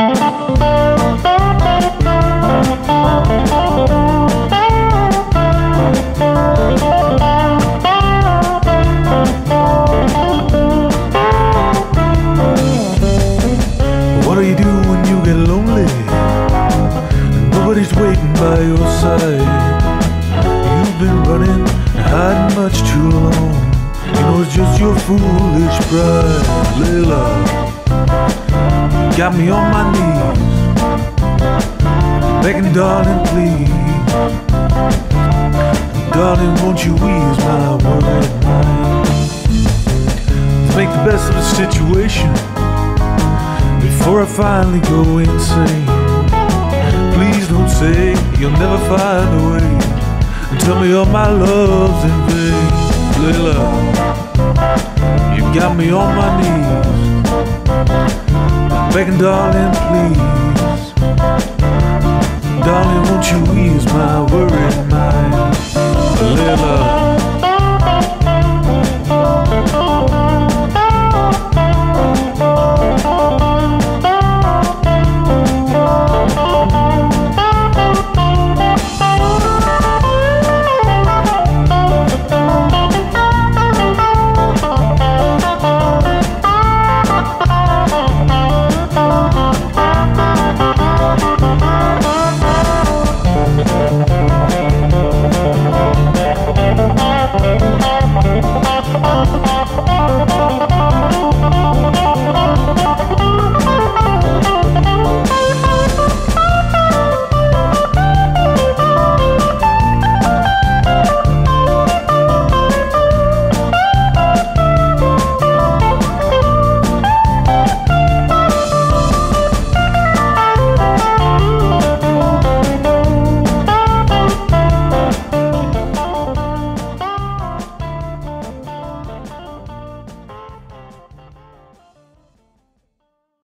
What do you do when you get lonely and nobody's waiting by your side? You've been running and hiding much too long. You know it's just your foolish pride. Layla, got me on my knees, begging, darling, please. Darling, won't you ease my worried mind? Let's make the best of the situation before I finally go insane. Please don't say you'll never find a way and tell me all my love's in vain. Layla, you got me on my knees, begging, darling, please. Darling, won't you ease my worried mind? Layla.